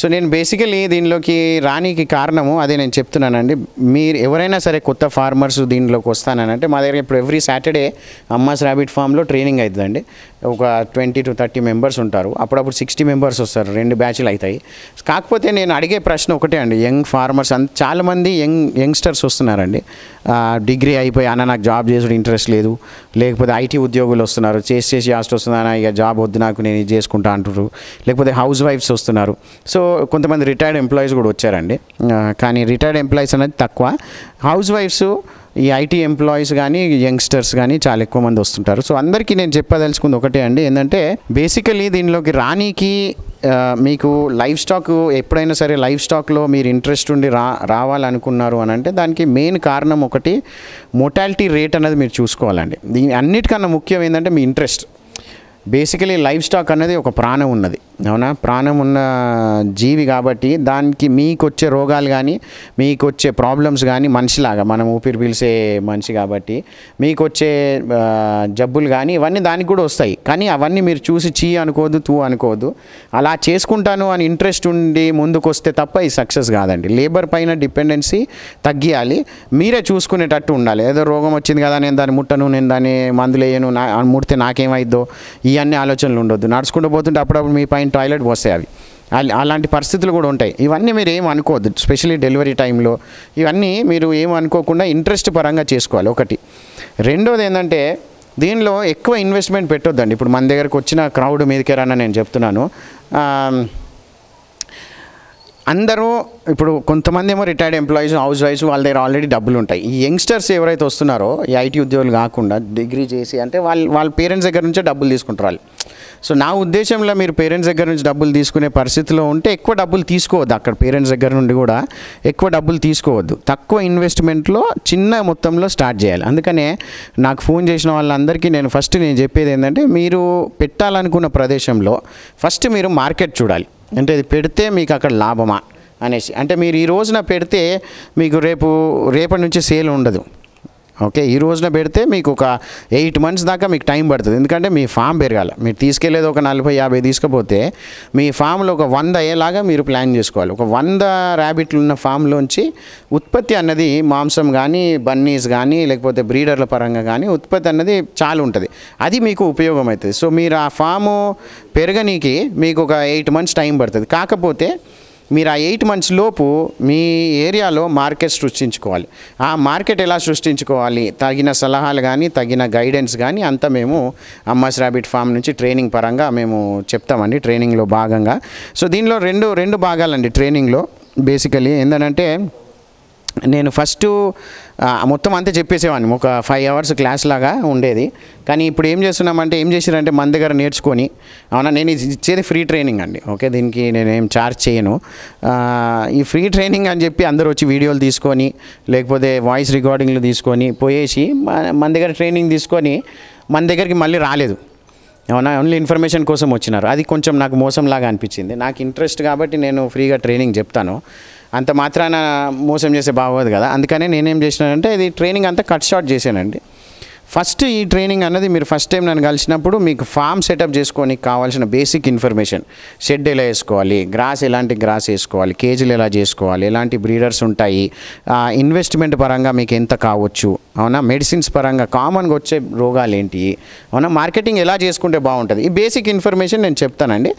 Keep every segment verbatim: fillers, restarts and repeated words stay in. So నేను basically దీనిలోకి రానికి కారణము అదే నేను చెప్తున్నానండి. మీరు ఎవరైనా సరే కొత్త ఫార్మర్స్ దీనిలోకి వస్తానంటే మా దగ్గర ఇప్పుడు ఎవ్రీ సాటర్డే అమ్మాస్ ర్యాబిట్ ఫామ్లో ట్రైనింగ్ అవుతుందండి. ఒక ట్వంటీ టు థర్టీ మెంబర్స్ ఉంటారు, అప్పుడప్పుడు సిక్స్టీ మెంబర్స్ వస్తారు, రెండు బ్యాచ్లు అవుతాయి. కాకపోతే నేను అడిగే ప్రశ్న ఒకటే అండి, యంగ్ ఫార్మర్స్ అంత చాలామంది యంగ్ యంగ్స్టర్స్ వస్తున్నారండి. డిగ్రీ అయిపోయి అన్న నాకు జాబ్ చేసే ఇంట్రెస్ట్ లేదు, లేకపోతే ఐటీ ఉద్యోగులు వస్తున్నారు, చేసి చేసి ఆస్ట్ వస్తుందా ఇక జాబ్ వద్దు నాకు నేను ఇది చేసుకుంటా అంటున్నారు, లేకపోతే హౌస్ వైఫ్స్ వస్తున్నారు. సో కొంతమంది రిటైర్డ్ ఎంప్లాయీస్ కూడా వచ్చారండి, కానీ రిటైర్డ్ ఎంప్లాయీస్ అనేది తక్కువ. హౌస్ వైఫ్స్, ఈ ఐటీ ఎంప్లాయీస్ కానీ యంగ్స్టర్స్ కానీ చాలా ఎక్కువ మంది వస్తుంటారు. సో అందరికీ నేను చెప్పదలుచుకుంది ఒకటే అండి, ఏంటంటే బేసికలీ దీనిలోకి రానీకి మీకు లైవ్ స్టాక్ ఎప్పుడైనా సరే లైవ్ స్టాక్లో మీరు ఇంట్రెస్ట్ ఉండి రా రావాలనుకున్నారు అని అంటే దానికి మెయిన్ కారణం ఒకటి మోర్టాలిటీ రేట్ అనేది మీరు చూసుకోవాలండి. దీని అన్నిటికన్నా ముఖ్యం ఏంటంటే మీ ఇంట్రెస్ట్. బేసికలీ లైవ్ స్టాక్ అనేది ఒక ప్రాణం ఉన్నది, అవునా, ప్రాణం ఉన్న జీవి కాబట్టి దానికి మీకు వచ్చే రోగాలు కానీ మీకు వచ్చే ప్రాబ్లమ్స్ కానీ, మనిషిలాగా మనం ఊపిరి పీల్చే మనిషి కాబట్టి మీకు వచ్చే జబ్బులు కానీ ఇవన్నీ దానికి కూడా వస్తాయి. కానీ అవన్నీ మీరు చూసి చీ అనుకోవద్దు, తూ అనుకోవద్దు. అలా చేసుకుంటాను అని ఇంట్రెస్ట్ ఉండి ముందుకు వస్తే తప్ప ఈ సక్సెస్ కాదండి. లేబర్ పైన డిపెండెన్సీ తగ్గియాలి, మీరే చూసుకునేటట్టు ఉండాలి. ఏదో రోగం వచ్చింది కదా నేను దాన్ని ముట్టను, నేను దాన్ని మందులేయను, నా ముడితే నాకేమైద్దో ఇవన్నీ ఆలోచనలు ఉండొద్దు. నడుచుకుంటూ పోతుంటే అప్పుడప్పుడు మీ పైన టాయిలెట్ పోస్తాయి, అవి అలాంటి పరిస్థితులు కూడా ఉంటాయి. ఇవన్నీ మీరు ఏం అనుకోవద్దు, స్పెషల్లీ డెలివరీ టైంలో ఇవన్నీ మీరు ఏం అనుకోకుండా ఇంట్రెస్ట్ పరంగా చేసుకోవాలి ఒకటి. రెండోది ఏంటంటే దీనిలో ఎక్కువ ఇన్వెస్ట్మెంట్ పెట్టొద్దండి. ఇప్పుడు మన దగ్గరకు వచ్చిన క్రౌడ్ మీదకేరన్నా నేను చెప్తున్నాను, అందరూ ఇప్పుడు కొంతమంది ఏమో రిటైర్డ్ ఎంప్లాయీస్, హౌస్ వైఫ్స్, వాళ్ళ దగ్గర ఆల్రెడీ డబ్బులు ఉంటాయి. ఈ యంగ్స్టర్స్ ఎవరైతే వస్తున్నారో ఈ ఐటీ ఉద్యోగులు కాకుండా డిగ్రీ చేసి అంటే వాళ్ళు వాళ్ళ పేరెంట్స్ దగ్గర నుంచే డబ్బులు తీసుకుంటారు వాళ్ళు. సో నా ఉద్దేశంలో మీరు పేరెంట్స్ దగ్గర నుంచి డబ్బులు తీసుకునే పరిస్థితిలో ఉంటే ఎక్కువ డబ్బులు తీసుకోవద్దు, అక్కడ పేరెంట్స్ దగ్గర నుండి కూడా ఎక్కువ డబ్బులు తీసుకోవద్దు. తక్కువ ఇన్వెస్ట్మెంట్లో చిన్న మొత్తంలో స్టార్ట్ చేయాలి. అందుకనే నాకు ఫోన్ చేసిన వాళ్ళందరికీ నేను ఫస్ట్ నేను చెప్పేది ఏంటంటే మీరు పెట్టాలనుకున్న ప్రదేశంలో ఫస్ట్ మీరు మార్కెట్ చూడాలి. అంటే ఇది పెడితే మీకు అక్కడ లాభమా అనేసి, అంటే మీరు ఈ రోజున పెడితే మీకు రేపు రేపటి నుంచి సేల్ ఉండదు. ఓకే, ఈ రోజున పెడితే మీకు ఒక ఎయిట్ మంత్స్ దాకా మీకు టైం పడుతుంది. ఎందుకంటే మీ ఫామ్ పెరగాలి, మీరు తీసుకెళ్ళేది ఒక నలభై యాభై తీసుకుపోతే మీ ఫామ్లో ఒక వంద అయ్యేలాగా మీరు ప్లాన్ చేసుకోవాలి. ఒక వంద ర్యాబిట్లు ఉన్న ఫామ్లోంచి ఉత్పత్తి అన్నది మాంసం కానీ బన్నీస్ కానీ లేకపోతే బ్రీడర్ల పరంగా కానీ ఉత్పత్తి అన్నది చాలా ఉంటుంది, అది మీకు ఉపయోగం అవుతుంది. సో మీరు ఆ ఫాము పెరగనీకి మీకు ఒక ఎయిట్ మంత్స్ టైం పడుతుంది. కాకపోతే మీరు ఆ ఎయిట్ మంత్స్ లోపు మీ ఏరియాలో మార్కెట్ సృష్టించుకోవాలి. ఆ మార్కెట్ ఎలా సృష్టించుకోవాలి, తగిన సలహాలు కానీ తగిన గైడెన్స్ కానీ అంతా మేము అమ్మాస్ ర్యాబిట్ ఫామ్ నుంచి ట్రైనింగ్ పరంగా మేము చెప్తామండి, ట్రైనింగ్లో భాగంగా. సో దీనిలో రెండు రెండు భాగాలండి ట్రైనింగ్లో. బేసికలీ ఏంటంటే నేను ఫస్ట్ మొత్తం అంతా చెప్పేసేవాడిని, ఒక ఫైవ్ అవర్స్ క్లాస్ లాగా ఉండేది. కానీ ఇప్పుడు ఏం చేస్తున్నామంటే ఏం చేశారంటే మన దగ్గర నేర్చుకొని, అవునా, నేను ఇచ్చేది ఫ్రీ ట్రైనింగ్ అండి, ఓకే, దీనికి నేనేం ఛార్జ్ చేయను. ఈ ఫ్రీ ట్రైనింగ్ అని చెప్పి అందరూ వచ్చి వీడియోలు తీసుకొని లేకపోతే వాయిస్ రికార్డింగ్లు తీసుకొని పోయేసి మన దగ్గర ట్రైనింగ్ తీసుకొని మన దగ్గరికి మళ్ళీ రాలేదు, అవునా, ఓన్లీ ఇన్ఫర్మేషన్ కోసం వచ్చినారు. అది కొంచెం నాకు మోసంలాగా అనిపించింది. నాకు ఇంట్రెస్ట్ కాబట్టి నేను ఫ్రీగా ట్రైనింగ్ చెప్తాను, అంత మాత్రాన మోసం చేసే బాగోదు కదా. అందుకనే నేనేం చేసినానంటే ఇది ట్రైనింగ్ అంతా కట్ షార్ట్ చేశానండి. ఫస్ట్ ఈ ట్రైనింగ్ అన్నది మీరు ఫస్ట్ టైం నన్ను కలిసినప్పుడు మీకు ఫామ్ సెటప్ చేసుకోనికి కావాల్సిన బేసిక్ ఇన్ఫర్మేషన్, షెడ్ ఎలా వేసుకోవాలి, గ్రాస్ ఎలాంటి గ్రాస్ వేసుకోవాలి, కేజీలు ఎలా చేసుకోవాలి, ఎలాంటి బ్రీడర్స్ ఉంటాయి, ఇన్వెస్ట్మెంట్ పరంగా మీకు ఎంత కావచ్చు, అవునా, మెడిసిన్స్ పరంగా కామన్గా వచ్చే రోగాలు ఏంటి, అవునా, మార్కెటింగ్ ఎలా చేసుకుంటే బాగుంటుంది, ఈ బేసిక్ ఇన్ఫర్మేషన్ నేను చెప్తానండి.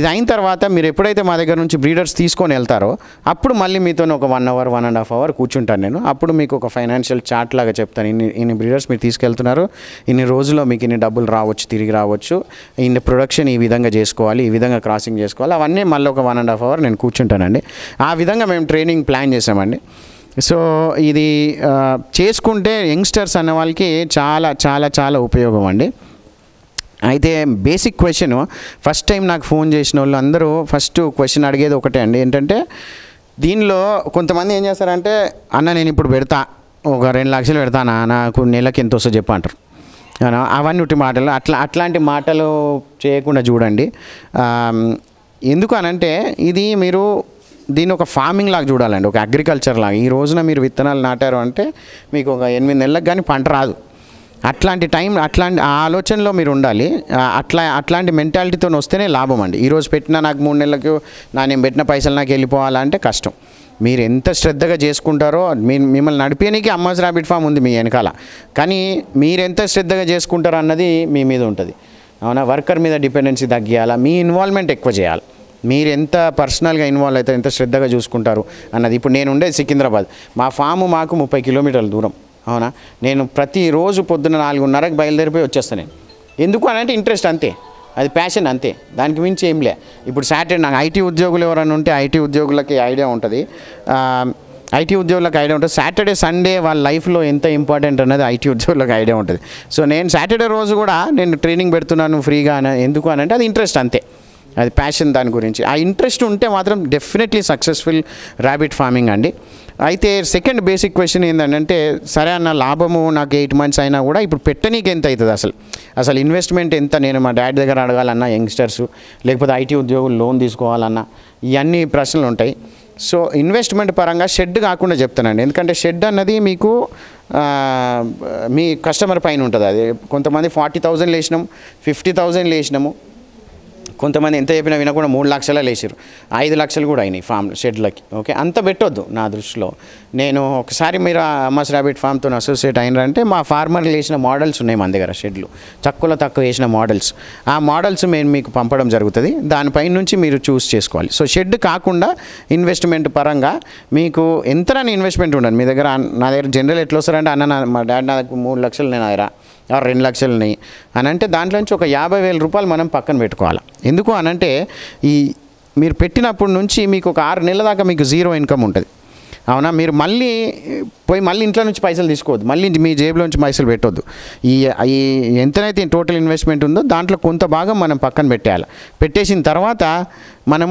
ఇది అయిన తర్వాత మీరు ఎప్పుడైతే మా దగ్గర నుంచి బ్రీడర్స్ తీసుకొని వెళ్తారో అప్పుడు మళ్ళీ మీతో ఒక one hour one and half hour కూర్చుంటాను నేను. అప్పుడు మీకు ఒక ఫైనాన్షియల్ చార్ట్ లాగా చెప్తాను, ఇన్ని ఇన్ని బ్రీడర్స్ మీరు తీసుకెళ్ళి వెళ్తున్నారు, ఇన్ని రోజుల్లో మీకు ఇన్ని డబ్బులు రావచ్చు, తిరిగి రావచ్చు, ఇన్ని ప్రొడక్షన్ ఈ విధంగా చేసుకోవాలి, ఈ విధంగా క్రాసింగ్ చేసుకోవాలి, అవన్నీ మళ్ళీ ఒక వన్ అండ్ హాఫ్ అవర్ నేను కూర్చుంటానండి. ఆ విధంగా మేము ట్రైనింగ్ ప్లాన్ చేసామండి. సో ఇది చేసుకుంటే యంగ్స్టర్స్ అనే వాళ్ళకి చాలా చాలా చాలా ఉపయోగం అండి. అయితే బేసిక్ క్వశ్చన్ ఫస్ట్ టైం నాకు ఫోన్ చేసిన వాళ్ళు అందరూ ఫస్ట్ క్వశ్చన్ అడిగేది ఒకటే అండి, ఏంటంటే దీనిలో కొంతమంది ఏం చేస్తారంటే అన్న నేను ఇప్పుడు పెడతా ఒక రెండు లక్షలు పెడతానా, నాకు నెలకి ఎంత వస్తుందో చెప్పంటారు. అవన్నీ ఉట్టి మాటలు, అట్లా అట్లాంటి మాటలు చేయకుండా చూడండి. ఎందుకు అనంటే ఇది మీరు దీన్ని ఒక ఫార్మింగ్ లాగా చూడాలండి, ఒక అగ్రికల్చర్ లాగా. ఈ రోజున మీరు విత్తనాలు నాటారు అంటే మీకు ఒక ఎనిమిది నెలలకు కానీ పంట రాదు, అట్లాంటి టైం అట్లాంటి ఆలోచనలో మీరు ఉండాలి. అట్లా అట్లాంటి మెంటాలిటీతో వస్తేనే లాభం అండి. ఈరోజు పెట్టినా నాకు మూడు నెలలకు నా నేను పెట్టిన పైసలు నాకు వెళ్ళిపోవాలంటే కష్టం. మీరు ఎంత శ్రద్ధగా చేసుకుంటారో మీ మిమ్మల్ని నడిపేనికి అమ్మాస్ ర్యాబిట్ ఫామ్ ఉంది మీ వెనకాల, కానీ మీరెంత శ్రద్ధగా చేసుకుంటారో అన్నది మీ మీద ఉంటుంది. అవునా, వర్కర్ మీద డిపెండెన్సీ తగ్గియాలా, మీ ఇన్వాల్వ్మెంట్ ఎక్కువ చేయాలి. మీరు ఎంత పర్సనల్గా ఇన్వాల్వ్ అవుతారు, ఎంత శ్రద్ధగా చూసుకుంటారు అన్నది. ఇప్పుడు నేను ఉండేది సికింద్రాబాద్, మా ఫాము మాకు ముప్పై కిలోమీటర్ల దూరం. అవునా, నేను ప్రతిరోజు పొద్దున్న నాలుగున్నరకు బయలుదేరిపోయి వచ్చేస్తాను నేను. ఎందుకు అని అంటే ఇంట్రెస్ట్ అంతే, అది ప్యాషన్ అంతే, దానికి మించి ఏం లే. ఇప్పుడు సాటర్డే నాకు ఐటీ ఉద్యోగులు ఎవరైనా ఉంటే ఐటీ ఉద్యోగులకి ఐడియా ఉంటుంది, ఐటీ ఉద్యోగులకు ఐడియా ఉంటుంది. సాటర్డే సండే వాళ్ళ లైఫ్లో ఎంత ఇంపార్టెంట్ అనేది ఐటీ ఉద్యోగులకు ఐడియా ఉంటుంది. సో నేను సాటర్డే రోజు కూడా నేను ట్రైనింగ్ పెడుతున్నాను ఫ్రీగా అని, ఎందుకు అని అంటే అది ఇంట్రెస్ట్ అంతే, అది ప్యాషన్ దాని గురించి. ఆ ఇంట్రెస్ట్ ఉంటే మాత్రం డెఫినెట్లీ సక్సెస్ఫుల్ ర్యాబిట్ ఫార్మింగ్ అండి. అయితే సెకండ్ బేసిక్ క్వశ్చన్ ఏంటంటే, సరే అన్న లాభము నాకు ఎయిట్ మంత్స్ అయినా కూడా ఇప్పుడు పెట్టనీకి ఎంత అవుతుంది, అసలు అసలు ఇన్వెస్ట్మెంట్ ఎంత, నేను మా డాడీ దగ్గర అడగాలన్నా, యంగ్స్టర్స్ లేకపోతే ఐటీ ఉద్యోగులు లోన్ తీసుకోవాలన్నా, ఇవన్నీ ప్రశ్నలు ఉంటాయి. సో ఇన్వెస్ట్మెంట్ పరంగా షెడ్ కాకుండా చెప్తానండి, ఎందుకంటే షెడ్ అన్నది మీకు మీ కస్టమర్ పైన ఉంటుంది. అది కొంతమంది ఫార్టీ థౌజండ్లు వేసినాము, ఫిఫ్టీ థౌజండ్లు వేసినాము, కొంతమంది ఎంత చెప్పినా వినకుండా మూడు లక్షల లేచారు, ఐదు లక్షలు కూడా అయినాయి ఫామ్ షెడ్లకి. ఓకే, అంత పెట్టొద్దు నా దృష్టిలో. నేను ఒకసారి మీరు అమ్మాస్ ర్యాబిట్ ఫామ్తో అసోసియేట్ అయినారంటే మా ఫార్మర్లు వేసిన మోడల్స్ ఉన్నాయి మన దగ్గర, షెడ్లు తక్కువలో తక్కువ వేసిన మోడల్స్, ఆ మోడల్స్ మేము మీకు పంపడం జరుగుతుంది, దానిపైన నుంచి మీరు చూస్ చేసుకోవాలి. సో షెడ్ కాకుండా ఇన్వెస్ట్మెంట్ పరంగా మీకు ఎంతరాని ఇన్వెస్ట్మెంట్ ఉండదు మీ దగ్గర. నా దగ్గర జనరల్ ఎట్లా వస్తారంటే, అన్న మా డాడీ నా దగ్గర మూడు లక్షలు నేను దగ్గర రెండు లక్షలని అని అంటే, దాంట్లో నుంచి ఒక యాభై వేల రూపాయలు మనం పక్కన పెట్టుకోవాలి. ఎందుకు అనంటే ఈ మీరు పెట్టినప్పటి నుంచి మీకు ఒక ఆరు నెలల దాకా మీకు జీరో ఇన్కమ్ ఉంటుంది. అవునా, మీరు మళ్ళీ పోయి మళ్ళీ ఇంట్లో నుంచి పైసలు తీసుకోవద్దు, మళ్ళీ మీ జేబులో నుంచి పైసలు పెట్టొద్దు. ఈ ఈ ఎంతనైతే టోటల్ ఇన్వెస్ట్మెంట్ ఉందో దాంట్లో కొంత భాగం మనం పక్కన పెట్టేయాలి. పెట్టేసిన తర్వాత మనం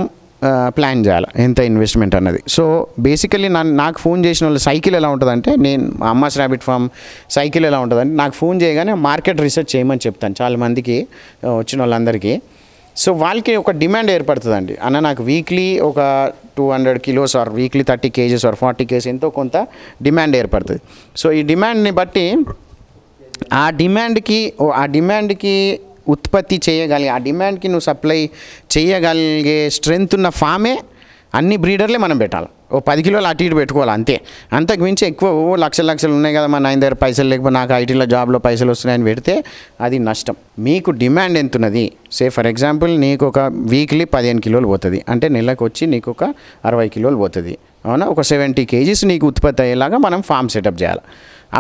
ప్లాన్ చేయాలి ఎంత ఇన్వెస్ట్మెంట్ అన్నది. సో బేసికలీ నా నాకు ఫోన్ చేసిన వాళ్ళు సైకిల్ ఎలా ఉంటుందంటే, నేను అమ్మాస్ ర్యాబిట్ ఫామ్ సైకిల్ ఎలా ఉంటుందంటే, నాకు ఫోన్ చేయగానే మార్కెట్ రీసెర్చ్ చేయమని చెప్తాను చాలామందికి వచ్చిన వాళ్ళందరికీ. సో వాళ్ళకి ఒక డిమాండ్ ఏర్పడుతుందండి, అన్న నాకు వీక్లీ ఒక two hundred kilos or weekly thirty kgs or forty kgs ఎంతో కొంత డిమాండ్ ఏర్పడుతుంది. సో ఈ డిమాండ్ని బట్టి ఆ డిమాండ్కి ఆ డిమాండ్కి ఉత్పత్తి చేయగలిగే ఆ డిమాండ్కి నువ్వు సప్లై చేయగలిగే స్ట్రెంత్ ఉన్న ఫామే అన్ని బ్రీడర్లే మనం పెట్టాలి. ఓ పది కిలోలు అటు ఇటు పెట్టుకోవాలి అంతే, అంతకు మించి ఎక్కువ ఓ లక్షలు లక్షలు ఉన్నాయి కదా మా నాయన దగ్గర పైసలు లేకపోతే నాకు ఐటీలో జాబ్లో పైసలు వస్తున్నాయని పెడితే అది నష్టం. మీకు డిమాండ్ ఎంత ఉన్నది, సే ఫర్ ఎగ్జాంపుల్ నీకు ఒక వీక్లీ పదిహేను కిలోలు పోతుంది అంటే నెలకు వచ్చి నీకు ఒక అరవై కిలోలు పోతుంది. అవునా, ఒక సెవెంటీ కేజీస్ నీకు ఉత్పత్తి అయ్యేలాగా మనం ఫామ్ సెటప్ చేయాలి,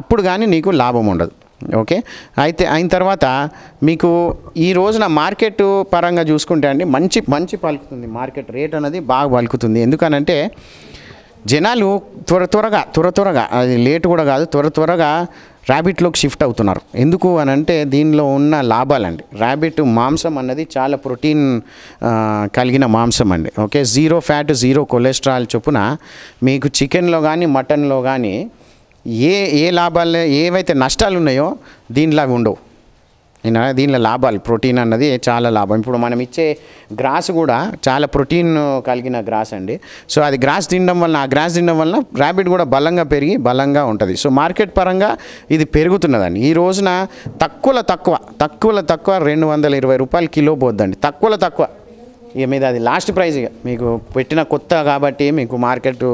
అప్పుడు కానీ నీకు లాభం ఉండదు. ఓకే, అయితే అయిన తర్వాత మీకు ఈ రోజున మార్కెట్ పరంగా చూసుకుంటే అండి మంచి మంచి పలుకుతుంది, మార్కెట్ రేట్ అనేది బాగా పలుకుతుంది. ఎందుకనంటే జనాలు త్వర త్వరగా త్వర త్వరగా అది లేట్ కూడా కాదు, త్వర త్వరగా ర్యాబిట్లోకి షిఫ్ట్ అవుతున్నారు. ఎందుకు అని అంటే దీనిలో ఉన్న లాభాలండి. ర్యాబిట్ మాంసం అన్నది చాలా ప్రోటీన్ కలిగిన మాంసం అండి. Okay, zero fat zero cholesterol చొప్పున మీకు చికెన్లో కానీ మటన్లో కానీ ఏ ఏ లాభాలు ఏవైతే నష్టాలు ఉన్నాయో దీంట్లో అవి ఉండవు. దీనిలో లాభాలు ప్రోటీన్ అన్నది చాలా లాభం. ఇప్పుడు మనం ఇచ్చే గ్రాస్ కూడా చాలా ప్రోటీన్ కలిగిన గ్రాస్ అండి. సో అది గ్రాస్ తినడం వలన ఆ గ్రాస్ తినడం వలన ర్యాబిట్ కూడా బలంగా పెరిగి బలంగా ఉంటుంది. సో మార్కెట్ పరంగా ఇది పెరుగుతున్నదండి. ఈ రోజున తక్కువలో తక్కువ తక్కువలో తక్కువ రెండు వందల ఇరవై రూపాయలు కిలో పోద్దండి, తక్కువలో తక్కువ. ఇక మీద అది లాస్ట్ ప్రైజ్, ఇక మీకు పెట్టిన కొత్త కాబట్టి మీకు మార్కెట్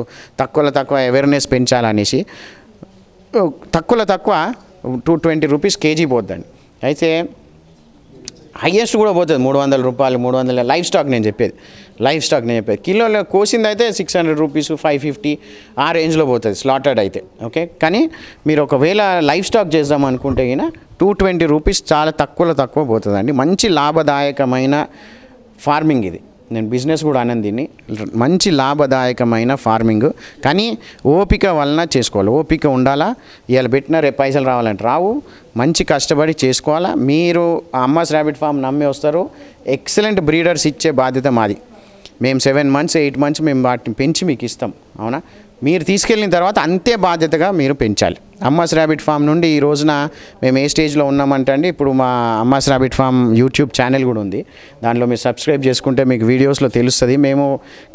తక్కువలో తక్కువ అవేర్నెస్ పెంచాలనేసి తక్కువలో తక్కువ టూ ట్వంటీ రూపీస్ కేజీ పోద్దండి. అయితే హయ్యెస్ట్ కూడా పోతుంది మూడు వందల రూపాయలు మూడు వందల లైవ్ స్టాక్ నేను చెప్పేది లైవ్ స్టాక్ నేను చెప్పేది కిలోలో కోసింది అయితే six hundred rupees five fifty ఆ రేంజ్లో పోతుంది స్లాటెడ్ అయితే. ఓకే, కానీ మీరు ఒకవేళ లైవ్ స్టాక్ చేద్దాం అనుకుంటే అయినా టూ ట్వంటీ రూపీస్ చాలా తక్కువలో తక్కువ పోతుందండి. మంచి లాభదాయకమైన ఫార్మింగ్ ఇది, నేను బిజినెస్ కూడా ఆనందిని, మంచి లాభదాయకమైన ఫార్మింగ్. కానీ ఓపిక వలన చేసుకోవాలి, ఓపిక ఉండాలా. ఇవాళ పెట్టినా రేపు పైసలు రావాలంటే రావు, మంచి కష్టపడి చేసుకోవాలా. మీరు అమ్మాస్ ర్యాబిట్ ఫామ్ నమ్మి వస్తారు, ఎక్సలెంట్ బ్రీడర్స్ ఇచ్చే బాధ్యత మాది. మేము సెవెన్ మంత్స్ ఎయిట్ మంత్స్ మేము వాటిని పెంచి మీకు ఇస్తాం. అవునా, మీరు తీసుకెళ్ళిన తర్వాత అంతే బాధ్యతగా మీరు పెంచాలి. అమ్మాస్ ర్యాబిట్ ఫామ్ నుండి ఈ రోజున మేము ఏ స్టేజ్లో ఉన్నామంటే అండి, ఇప్పుడు మా Amma's rabbit farm YouTube channel కూడా ఉంది, దానిలో మీరు సబ్స్క్రైబ్ చేసుకుంటే మీకు వీడియోస్లో తెలుస్తుంది. మేము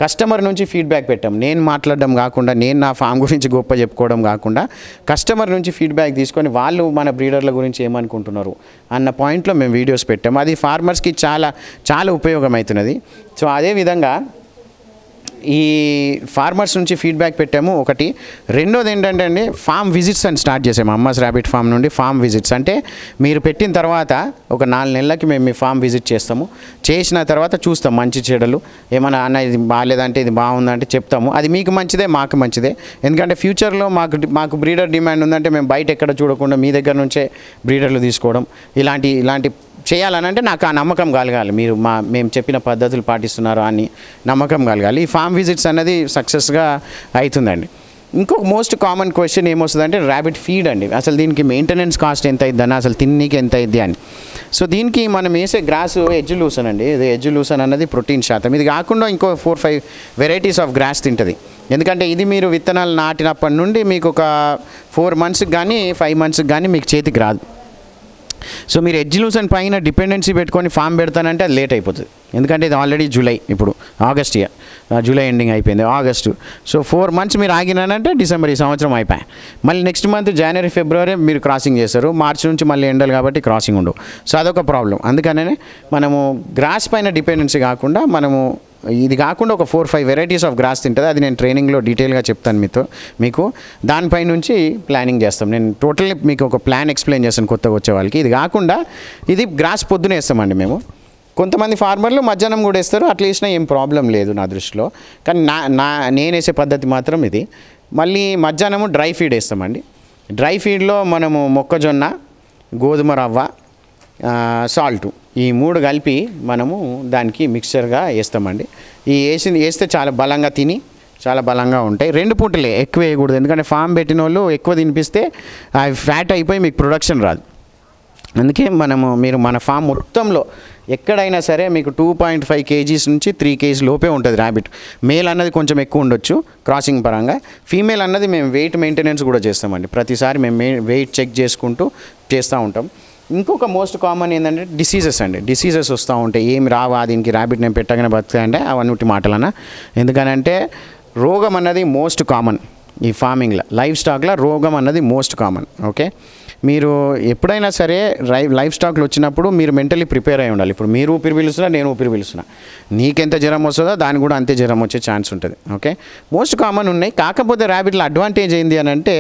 కస్టమర్ నుంచి ఫీడ్బ్యాక్ పెట్టాం, నేను మాట్లాడడం కాకుండా, నేను నా ఫామ్ గురించి గొప్ప చెప్పుకోవడం కాకుండా కస్టమర్ నుంచి ఫీడ్బ్యాక్ తీసుకొని వాళ్ళు మన బ్రీడర్ల గురించి ఏమనుకుంటున్నారు అన్న పాయింట్లో మేము వీడియోస్ పెట్టాము. అది ఫార్మర్స్కి చాలా చాలా ఉపయోగం అవుతున్నది. సో అదేవిధంగా ఈ ఫార్మర్స్ నుంచి ఫీడ్బ్యాక్ పెట్టాము ఒకటి. రెండోది ఏంటంటే అండి, ఫామ్ విజిట్స్ అని స్టార్ట్ చేసాము. అమ్మాస్ ర్యాబిట్ ఫామ్ నుండి ఫామ్ విజిట్స్ అంటే మీరు పెట్టిన తర్వాత ఒక నాలుగు నెలలకి మేము మీ ఫామ్ విజిట్ చేస్తాము. చేసిన తర్వాత చూస్తాం మంచి చెడలు, ఏమైనా అన్న ఇది బాగాలేదంటే ఇది బాగుందంటే చెప్తాము. అది మీకు మంచిదే, మాకు మంచిదే. ఎందుకంటే ఫ్యూచర్లో మాకు మాకు బ్రీడర్ డిమాండ్ ఉందంటే మేము బయట ఎక్కడ చూడకుండా మీ దగ్గర నుంచే బ్రీడర్లు తీసుకోవడం ఇలాంటి ఇలాంటి చేయాలనంటే నాకు ఆ నమ్మకం కలగాలి, మీరు మా మేము చెప్పిన పద్ధతులు పాటిస్తున్నారు అని నమ్మకం కలగాలి. ఈ ఫామ్ విజిట్స్ అనేది సక్సెస్గా అవుతుందండి. ఇంకొక మోస్ట్ కామన్ క్వశ్చన్ ఏమొస్తుందంటే ర్యాబిట్ ఫీడ్ అండి. అసలు దీనికి మెయింటెనెన్స్ కాస్ట్ ఎంత అవుతుందని, అసలు తిన్నీకి ఎంత అవుద్ది అని. సో దీనికి మనం వేసే గ్రాస్ ఎడ్జ్ లూసన్ అండి. ఇది ఎడ్జ్ లూసన్ అన్నది ప్రోటీన్ శాతం. ఇది కాకుండా ఇంకో four five varieties of grass తింటుంది. ఎందుకంటే ఇది మీరు విత్తనాలు నాటినప్పటి నుండి మీకు ఒక ఫోర్ మంత్స్కి కానీ ఫైవ్ మంత్స్కి కానీ మీకు చేతికి రాదు. సో మీరు ఎడ్జ్ లూసన్ పైన డిపెండెన్సీ పెట్టుకొని ఫామ్ పెడతానంటే అది లేట్ అయిపోతుంది. ఎందుకంటే ఇది ఆల్రెడీ జూలై, ఇప్పుడు ఆగస్ట్ ఇయర్, జూలై ఎండింగ్ అయిపోయింది, ఆగస్టు. సో ఫోర్ మంత్స్ మీరు ఆగినానంటే డిసెంబర్ ఈ సంవత్సరం అయిపోయాయి. మళ్ళీ నెక్స్ట్ మంత్ జనవరి ఫిబ్రవరి మీరు క్రాసింగ్ చేస్తారు. మార్చి నుంచి మళ్ళీ ఎండలు కాబట్టి క్రాసింగ్ ఉండవు. సో అదొక ప్రాబ్లం. అందుకనే మనము గ్రాస్ పైన డిపెండెన్సీ కాకుండా మనము ఇది కాకుండా ఒక four five varieties of grass తింటుంది. అది నేను ట్రైనింగ్లో డీటెయిల్గా చెప్తాను మీతో మీకు. దానిపై నుంచి ప్లానింగ్ చేస్తాం. నేను టోటల్లీ మీకు ఒక ప్లాన్ ఎక్స్ప్లెయిన్ చేస్తాను కొత్తగా వచ్చే వాళ్ళకి. ఇది కాకుండా ఇది గ్రాస్ పొద్దున వేస్తామండి మేము. కొంతమంది ఫార్మర్లు మధ్యాహ్నం కూడా వేస్తారు, అట్లా వేసినా ఏం ప్రాబ్లం లేదు నా దృష్టిలో. కానీ నా నా నేను వేసే పద్ధతి మాత్రం ఇది. మళ్ళీ మధ్యాహ్నము డ్రై ఫీడ్ వేస్తామండి. డ్రై ఫీడ్లో మనము మొక్కజొన్న, గోధుమ రవ్వ, సాల్టు ఈ మూడు కలిపి మనము దానికి మిక్స్చర్గా వేస్తామండి. ఈ వేసి వేస్తే చాలా బలంగా తిని చాలా బలంగా ఉంటాయి. రెండు పూటలే, ఎక్కువ వేయకూడదు. ఎందుకంటే ఫామ్ పెట్టిన వాళ్ళు ఎక్కువ తినిపిస్తే అవి ఫ్యాట్ అయిపోయి మీకు ప్రొడక్షన్ రాదు. అందుకే మనము మీరు మన ఫామ్ మొత్తంలో ఎక్కడైనా సరే మీకు టూ పాయింట్ ఫైవ్ కేజీస్ నుంచి త్రీ కేజీ లోపే ఉంటుంది ర్యాబిట్. మేల్ అన్నది కొంచెం ఎక్కువ ఉండొచ్చు క్రాసింగ్ పరంగా. ఫీమేల్ అన్నది మేము వెయిట్ మెయింటెనెన్స్ కూడా చేస్తామండి. ప్రతిసారి మేము వెయిట్ చెక్ చేసుకుంటూ చేస్తూ ఉంటాం. ఇంకొక మోస్ట్ కామన్ ఏంటంటే డిసీజెస్ అండి. డిసీజెస్ వస్తూ ఉంటాయి. ఏమి రావా దీనికి ర్యాబిట్ నేను పెట్టగానే బతుకుతాయంటే అవన్నీ మాటలన్నా. ఎందుకనంటే రోగం అన్నది మోస్ట్ కామన్ ఈ ఫార్మింగ్లో, లైవ్ స్టాక్లో రోగం అన్నది మోస్ట్ కామన్. ఓకే, మీరు ఎప్పుడైనా సరే రై లైవ్ స్టాక్లు వచ్చినప్పుడు మీరు మెంటలీ ప్రిపేర్ అయి ఉండాలి. ఇప్పుడు మీరు ఊపిరి పీలుస్తున్నా, నేను ఊపిరి పీలుస్తున్నా, నీకెంత జ్వరం వస్తుందో దానికి కూడా అంతే జ్వరం వచ్చే ఛాన్స్ ఉంటుంది. ఓకే, మోస్ట్ కామన్ ఉన్నాయి. కాకపోతే ర్యాబిట్లో అడ్వాంటేజ్ ఏంది అని అంటే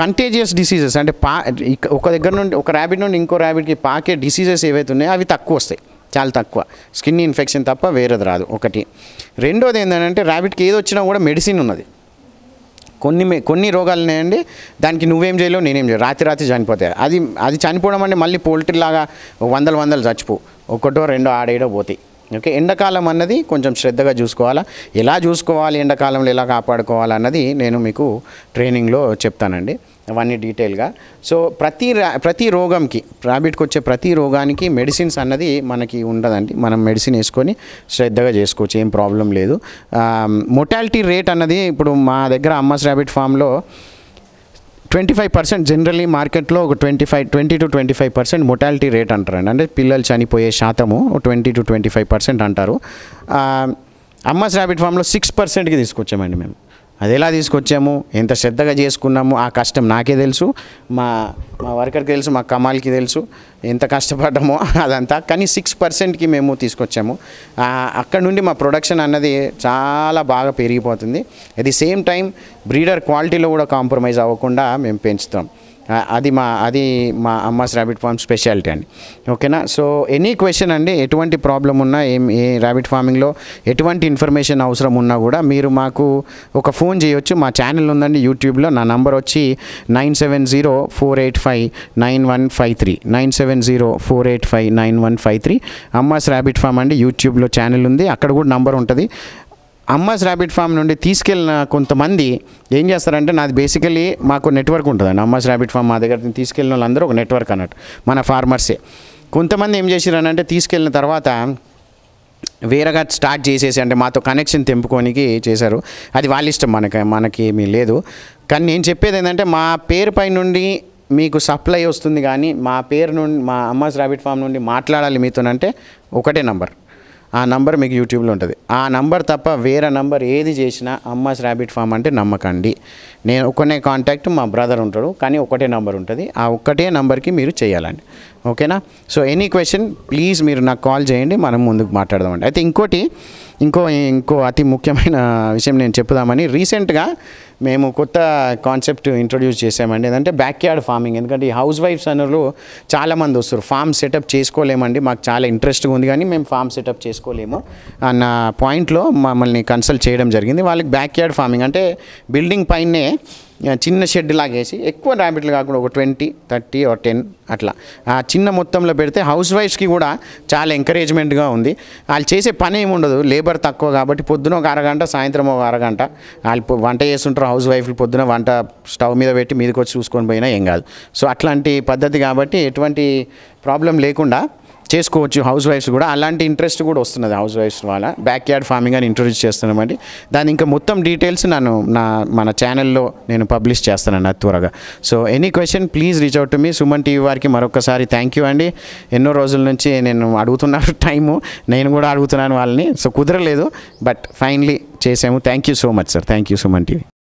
కంటేజియస్ డిసీజెస్ అంటే పా ఒక దగ్గర నుండి ఒక ర్యాబిట్ నుండి ఇంకో ర్యాబిట్కి పాకే డిసీజెస్ ఏవైతే ఉన్నాయో అవి తక్కువ వస్తాయి, చాలా తక్కువ. స్కిన్ ఇన్ఫెక్షన్ తప్ప వేరేది రాదు ఒకటి. రెండోది ఏంటంటే ర్యాబిట్కి ఏది వచ్చినా కూడా మెడిసిన్ ఉన్నది. కొన్ని కొన్ని రోగాలు ఉన్నాయండి, దానికి నువ్వేం చేయలేవు నేనేం చేయలేవు, రాత్రి రాత్రి చనిపోతాయి. అది అది చనిపోవడం అంటే మళ్ళీ పోల్ట్రీలాగా వందలు వందలు చచ్చిపో, ఒకటో రెండో ఆడేయడో పోతాయి. ఓకే, ఎండాకాలం అన్నది కొంచెం శ్రద్ధగా చూసుకోవాలా, ఎలా చూసుకోవాలి, ఎండాకాలంలో ఎలా కాపాడుకోవాలన్నది నేను మీకు ట్రైనింగ్లో చెప్తానండి అవన్నీ డీటెయిల్గా. సో ప్రతి ప్రతి రోగంకి ర్యాబిట్కి వచ్చే ప్రతి రోగానికి మెడిసిన్స్ అన్నది మనకి ఉండదండి. మనం మెడిసిన్ వేసుకొని శ్రద్ధగా చేసుకోవచ్చు, ఏం ప్రాబ్లం లేదు. మోర్టాలిటీ రేట్ అన్నది ఇప్పుడు మా దగ్గర అమ్మాస్ ర్యాబిట్ ఫామ్లో ట్వంటీ ఫైవ్ పర్సెంట్ జనరల్లీ మార్కెట్లో ఒక twenty five twenty to twenty five percent mortality rate అంటారండి. అంటే పిల్లలు చనిపోయే శాతము twenty to twenty five percent అంటారు. అమ్మాస్ ర్యాబిట్ ఫామ్లో సిక్స్ పర్సెంట్కి తీసుకొచ్చామండి మేము. అది ఎలా తీసుకొచ్చాము, ఎంత శ్రద్ధగా చేసుకున్నాము, ఆ కష్టం నాకే తెలుసు, మా మా వర్కర్కి తెలుసు, మా కమాల్కి తెలుసు ఎంత కష్టపడ్డామో అదంతా. కానీ సిక్స్ పర్సెంట్కి మేము తీసుకొచ్చాము. అక్కడ నుండి మా ప్రొడక్షన్ అన్నది చాలా బాగా పెరిగిపోతుంది. At the same time breeder క్వాలిటీలో కూడా కాంప్రమైజ్ అవ్వకుండా మేము పెంచుతాం. అది మా అది మా అమ్మాస్ ర్యాబిట్ ఫామ్ స్పెషాలిటీ అండి. ఓకేనా. సో ఎనీ క్వశ్చన్ అండి, ఎటువంటి ప్రాబ్లం ఉన్నా, ఏం ఏ ర్యాబిట్ ఫార్మింగ్లో ఎటువంటి ఇన్ఫర్మేషన్ అవసరం ఉన్నా కూడా మీరు మాకు ఒక ఫోన్ చేయొచ్చు. మా ఛానల్ ఉందండి యూట్యూబ్లో. నా నంబర్ వచ్చి nine seven zero four eight five nine one five three nine seven zero four eight five nine one five three Amma's rabbit farm అండి. యూట్యూబ్లో ఛానల్ ఉంది, అక్కడ కూడా నంబర్ ఉంటుంది. అమ్మాస్ ర్యాబిట్ ఫామ్ నుండి తీసుకెళ్ళిన కొంతమంది ఏం చేస్తారంటే, నాది బేసికలీ మాకు నెట్వర్క్ ఉంటుందండి. అమ్మాస్ ర్యాబిట్ ఫామ్ మా దగ్గర తీసుకెళ్ళిన వాళ్ళందరూ ఒక నెట్వర్క్ అన్నట్టు మన ఫార్మర్సే. కొంతమంది ఏం చేశారనంటే తీసుకెళ్ళిన తర్వాత వేరేగా స్టార్ట్ చేసేసి అంటే మాతో కనెక్షన్ తెంపుకోనికి చేశారు. అది వాళ్ళ ఇష్టం, మనకి మనకేమీ లేదు. కానీ నేను చెప్పేది ఏంటంటే మా పేరు పై నుండి మీకు సప్లై వస్తుంది కానీ మా పేరు నుండి మా అమ్మాస్ రాబిట్ ఫామ్ నుండి మాట్లాడాలి మీతోనంటే ఒకటే నంబర్, ఆ నంబర్ మీకు యూట్యూబ్లో ఉంటుంది. ఆ నంబర్ తప్ప వేరే నంబర్ ఏది చేసినా అమ్మాస్ ర్యాబిట్ ఫామ్ అంటే నమ్మకండి. నేను ఒక్కనే కాంటాక్ట్, మా బ్రదర్ ఉంటాడు, కానీ ఒకటే నంబర్ ఉంటుంది. ఆ ఒక్కటే నంబర్కి మీరు చేయాలండి, ఓకేనా? సో ఎనీ క్వశ్చన్ ప్లీజ్ మీరు నాకు కాల్ చేయండి, మనం ముందుకు మాట్లాడదామండి. అయితే ఇంకోటి ఇంకో ఇంకో అతి ముఖ్యమైన విషయం నేను చెప్పుదామని రీసెంట్గా మేము కొత్త కాన్సెప్ట్ ఇంట్రొడ్యూస్ చేసామండి. ఏదంటే బ్యాక్ యార్డ్ ఫార్మింగ్. ఎందుకంటే ఈ హౌస్ వైఫ్స్ అనలు చాలామంది వస్తారు, ఫామ్ సెటప్ చేసుకోలేమండి, మాకు చాలా ఇంట్రెస్ట్గా ఉంది కానీ మేము ఫామ్ సెటప్ చేసుకోలేము అన్న పాయింట్లో మమ్మల్ని కన్సల్ట్ చేయడం జరిగింది. వాళ్ళకి బ్యాక్ యార్డ్ ఫార్మింగ్ అంటే బిల్డింగ్ పైనే చిన్న షెడ్ లాగేసి ఎక్కువ ర్యాబిట్లు కాకుండా ఒక ట్వంటీ థర్టీ ఆర్ టెన్ అట్లా ఆ చిన్న మొత్తంలో పెడితే హౌస్ వైఫ్స్కి కూడా చాలా ఎంకరేజ్మెంట్గా ఉంది. వాళ్ళు చేసే పని ఏమి ఉండదు, లేబర్ తక్కువ కాబట్టి పొద్దున ఒక అరగంట సాయంత్రం ఒక అరగంట వాళ్ళు వంట చేస్తుంటారు. హౌస్ వైఫ్లు పొద్దున వంట స్టవ్ మీద పెట్టి మీదకి వచ్చి చూసుకొని పోయినా ఏం కాదు. సో అట్లాంటి పద్ధతి కాబట్టి ఎటువంటి ప్రాబ్లం లేకుండా చేసుకోవచ్చు హౌస్ వైఫ్స్ కూడా. అలాంటి ఇంట్రెస్ట్ కూడా వస్తున్నది హౌస్ వైఫ్స్ వాళ్ళ బ్యాక్ యార్డ్ ఫార్మింగ్ అని ఇంట్రొడ్యూస్ చేస్తున్నామండి. దాని ఇంకా మొత్తం డీటెయిల్స్ నన్ను నా మన ఛానల్లో నేను పబ్లిష్ చేస్తానన్న త్వరగా. So any question please reach out to me. Suman TV వారికి మరొకసారి థ్యాంక్ యూ అండి. ఎన్నో రోజుల నుంచి నేను అడుగుతున్నాను టైము, నేను కూడా అడుగుతున్నాను వాళ్ళని, సో కుదరలేదు, బట్ ఫైనలీ చేసాము. Thank you so much sir, thank you Suman TV.